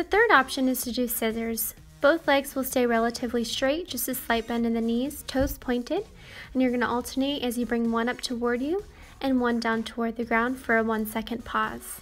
The third option is to do scissors. Both legs will stay relatively straight, just a slight bend in the knees, toes pointed, and you're going to alternate as you bring one up toward you and one down toward the ground for a 1 second pause.